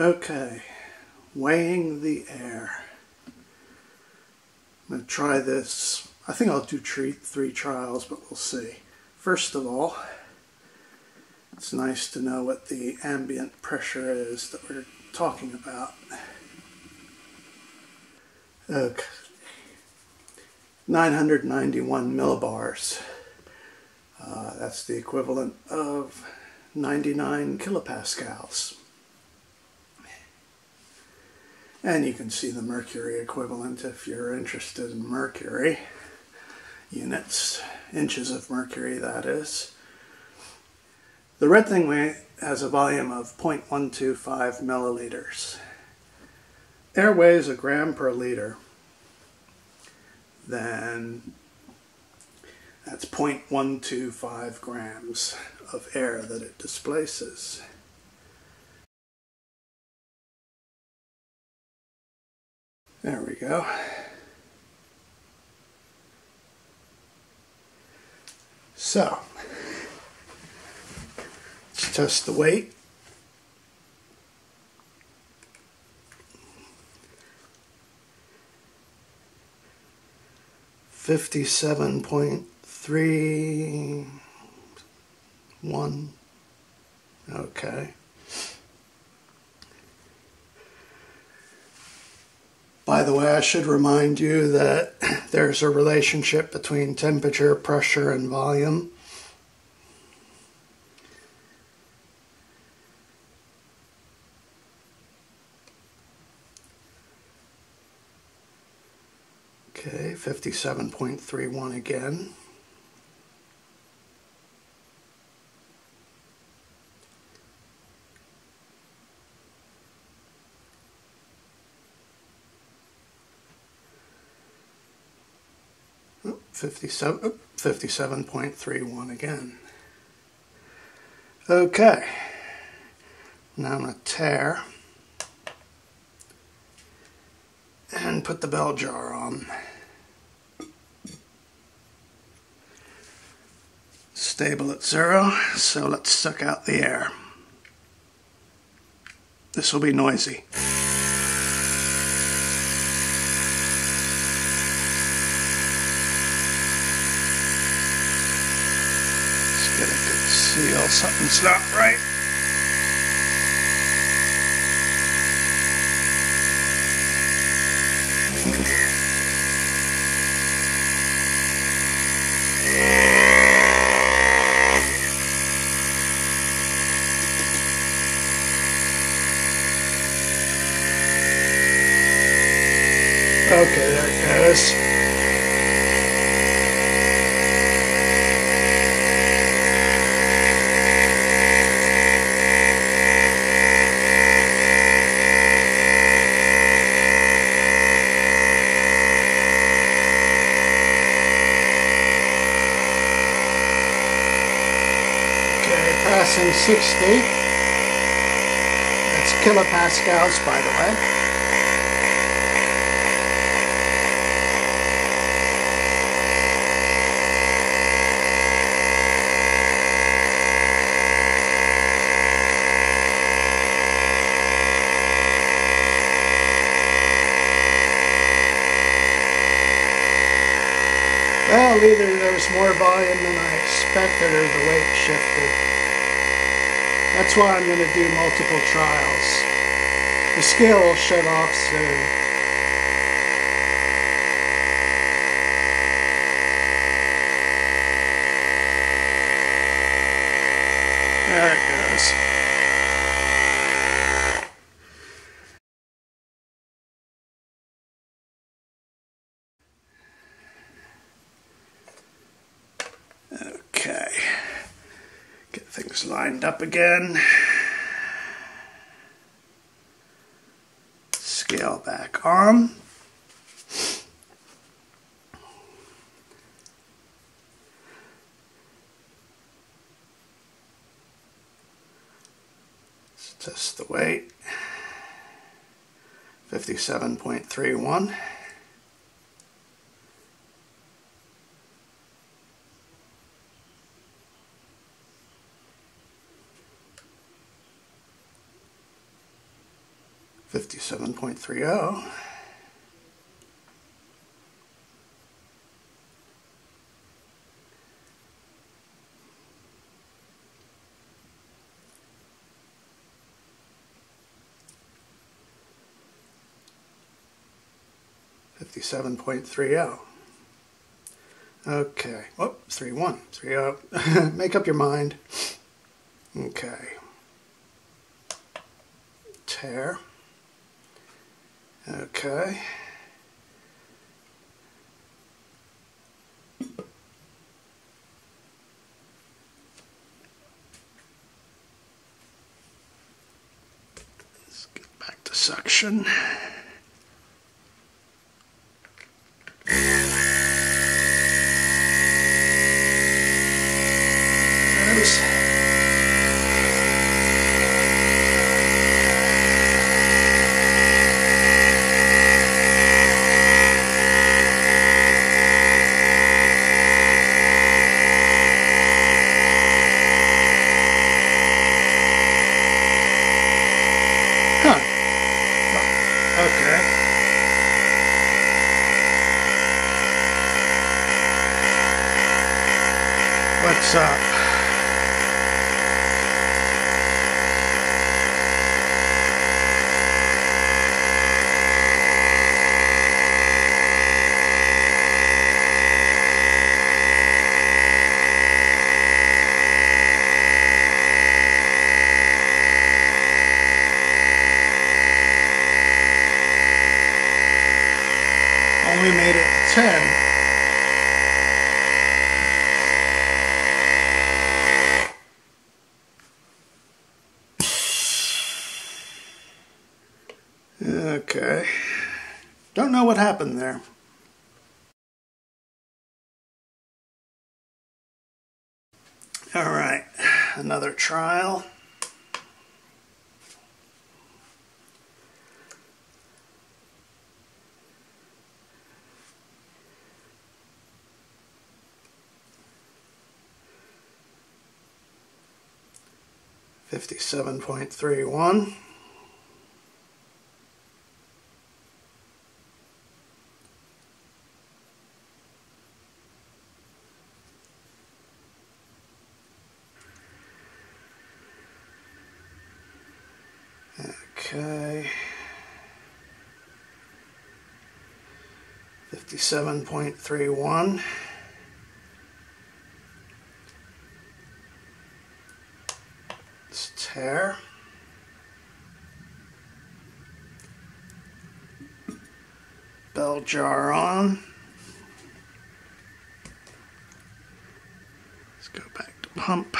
Okay, weighing the air. I'm going to try this. I think I'll do three trials, but we'll see. First of all, it's nice to know what the ambient pressure is that we're talking about. Okay, 991 millibars. That's the equivalent of 99 kilopascals. And you can see the mercury equivalent if you're interested in mercury units, inches of mercury that is. The red thing has a volume of 0.125 milliliters. Air weighs a gram per liter. Then that's 0.125 grams of air that it displaces. There we go. So, let's test the weight. .1. Okay. By the way, I should remind you that there's a relationship between temperature, pressure, and volume. Okay, 57.31 again. Oh, 57.31 again. Okay, now I'm going to tear and put the bell jar on. Stable at zero, so let's suck out the air. This will be noisy. Let's get a good seal, something's not right. Okay, there it goes. Okay, passing 60. That's kilopascals, by the way. Well, either there's more volume than I expected or the weight shifted. That's why I'm going to do multiple trials. The scale will shut off soon. There it goes. Okay, get things lined up again, scale back on, let's test the weight, 57.31. 57.30. Okay. Oh, 3-1, 3-0. Make up your mind. Okay. Tear. Okay. Let's get back to suction. What's up? Only made it 10. Okay, don't know what happened there. All right, another trial. $57.31. Okay, 57.31. Let's tear. Bell jar on. Let's go back to pump.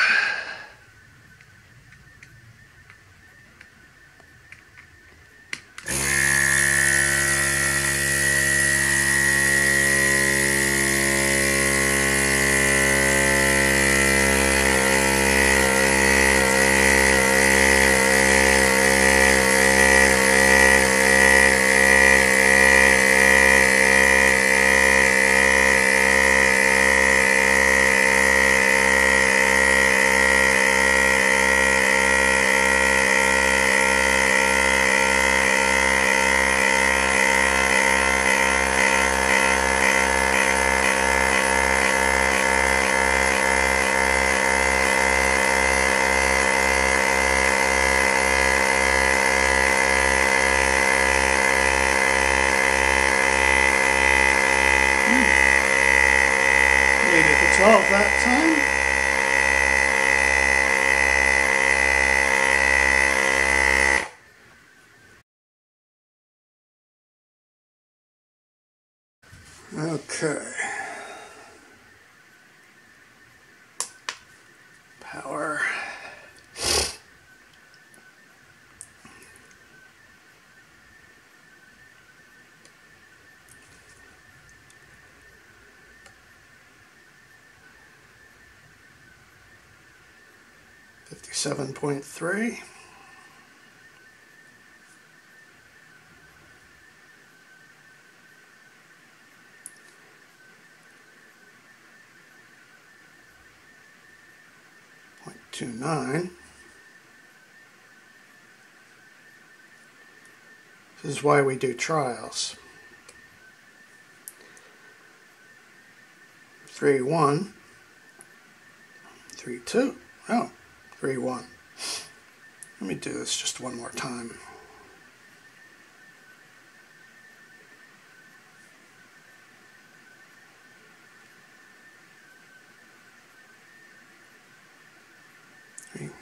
That time. Okay. Power. $57.3. .29. This is why we do trials. 3-1. 3-2. Oh, 3-1. Let me do this just one more time.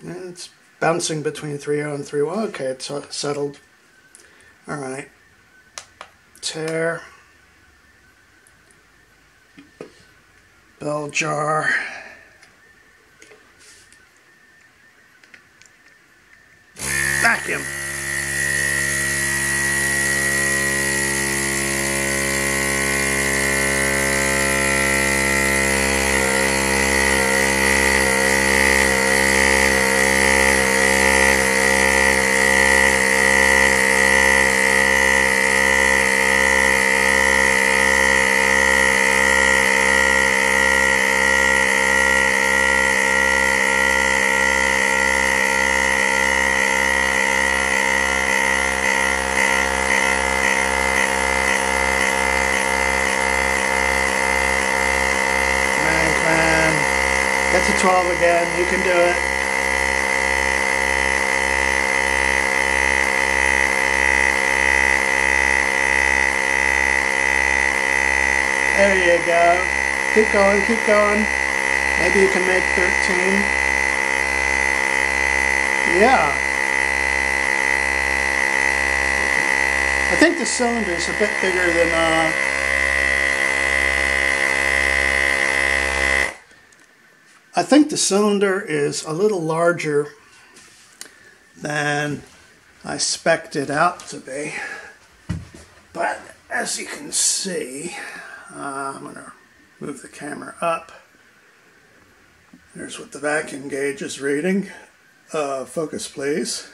It's bouncing between 3-0 and 3-1. Okay, it's settled. All right. Tear. Bell jar. Vacuum. That's a 12 again, you can do it. There you go. Keep going, keep going. Maybe you can make 13. Yeah. I think the cylinder's a bit bigger than I think the cylinder is a little larger than I spec'd it out to be, but as you can see, I'm going to move the camera up. There's what the vacuum gauge is reading. Focus, please.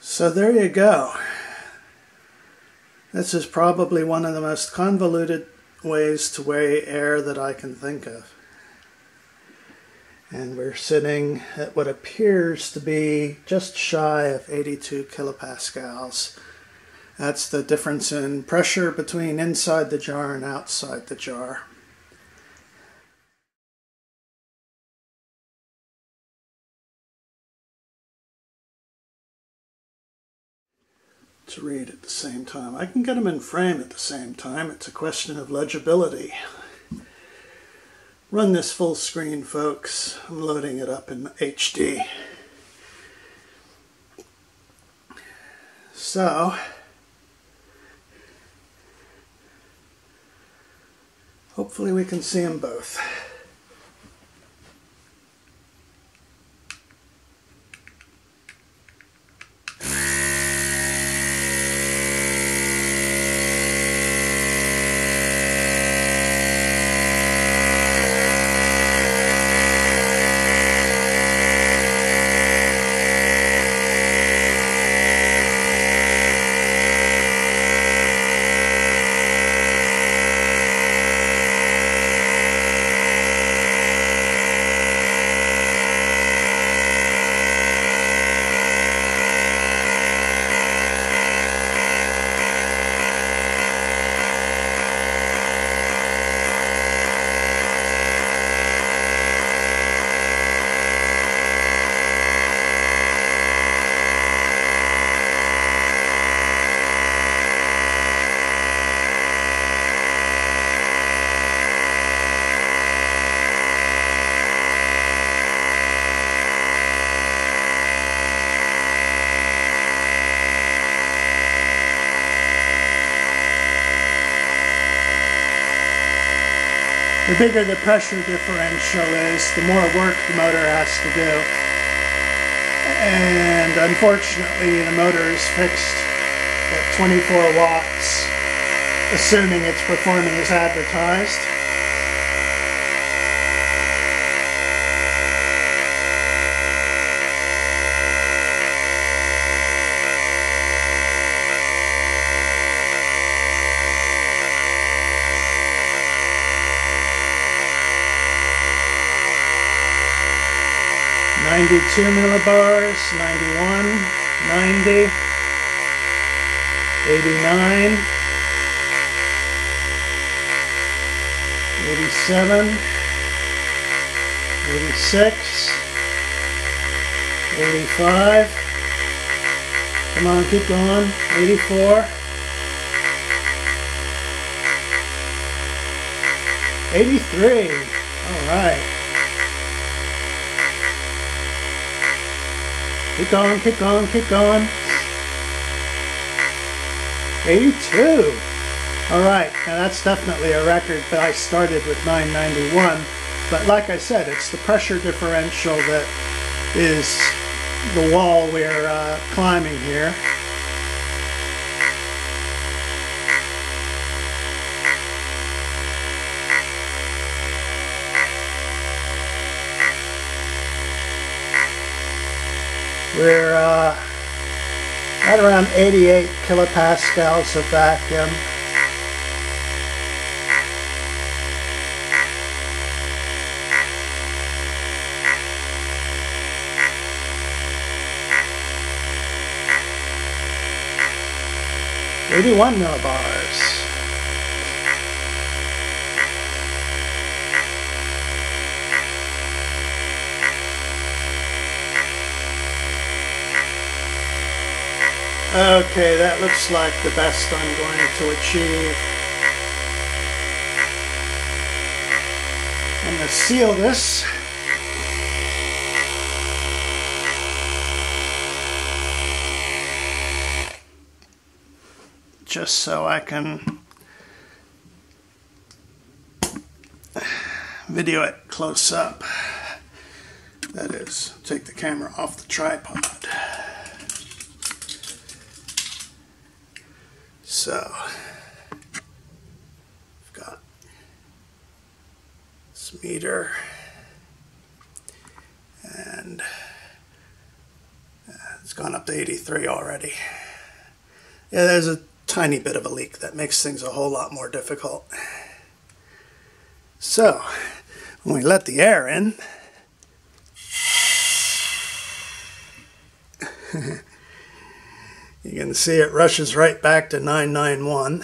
So there you go. This is probably one of the most convoluted ways to weigh air that I can think of. And we're sitting at what appears to be just shy of 82 kilopascals. That's the difference in pressure between inside the jar and outside the jar. To read at the same time. I can get them in frame at the same time. It's a question of legibility. Run this full screen, folks. I'm loading it up in HD. So, hopefully we can see them both. The bigger the pressure differential is, the more work the motor has to do. And unfortunately, the motor is fixed at 24 watts, assuming it's performing as advertised. 92 millibars, 91, 90, 89, 87, 86, 85, come on, keep going, 84, 83, alright. Keep going, keep going, keep going. 82. All right, now that's definitely a record, but I started with 991. But like I said, it's the pressure differential that is the wall we're climbing here. We're at around 88 kilopascals of vacuum. Maybe 81 millibars. Okay, that looks like the best I'm going to achieve. I'm going to seal this. Just so I can video it close up. That is, take the camera off the tripod. So, I've got this meter and it's gone up to 83 already. Yeah, there's a tiny bit of a leak that makes things a whole lot more difficult. So, when we let the air in, you can see it rushes right back to 991.